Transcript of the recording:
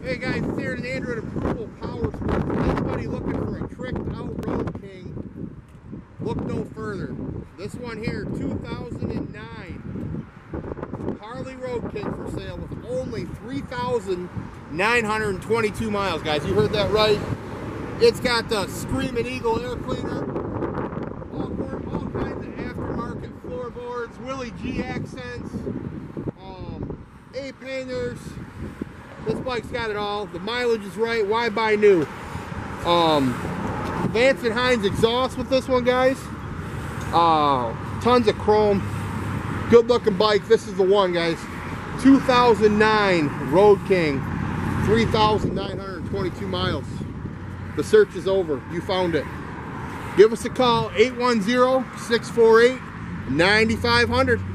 Hey guys, it's Aaron, Android Approval Power Sport. For anybody looking for a tricked out Road King, look no further. This one here, 2009 Harley Road King for sale with only 3,922 miles, guys. You heard that right. It's got the Screaming Eagle Air Cleaner, all kinds of aftermarket floorboards, Willie G accents, A-painters. This bike's got it all. The mileage is right. Why buy new? Vance and Hines exhaust with this one, guys. Tons of chrome. Good looking bike. This is the one, guys. 2009 Road King. 3,922 miles. The search is over. You found it. Give us a call. 810-648-9500.